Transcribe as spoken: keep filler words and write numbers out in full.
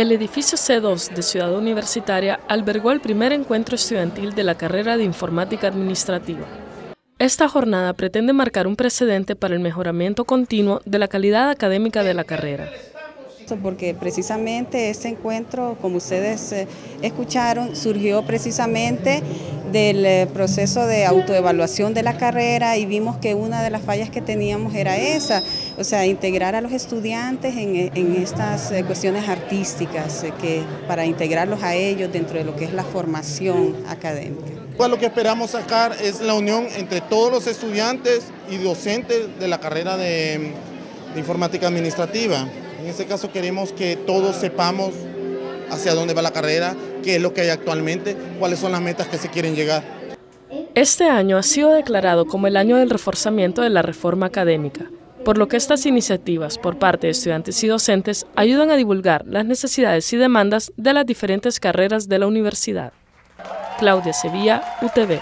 El edificio C dos de Ciudad Universitaria albergó el primer encuentro estudiantil de la carrera de Informática Administrativa. Esta jornada pretende marcar un precedente para el mejoramiento continuo de la calidad académica de la carrera. Porque precisamente este encuentro, como ustedes escucharon, surgió precisamente del proceso de autoevaluación de la carrera y vimos que una de las fallas que teníamos era esa, o sea, integrar a los estudiantes en, en estas cuestiones artísticas, que para integrarlos a ellos dentro de lo que es la formación académica. Pues lo que esperamos sacar es la unión entre todos los estudiantes y docentes de la carrera de, de Informática Administrativa. En este caso queremos que todos sepamos hacia dónde va la carrera, qué es lo que hay actualmente, cuáles son las metas que se quieren llegar. Este año ha sido declarado como el año del reforzamiento de la reforma académica, por lo que estas iniciativas por parte de estudiantes y docentes ayudan a divulgar las necesidades y demandas de las diferentes carreras de la universidad. Claudia Sevilla, U T V.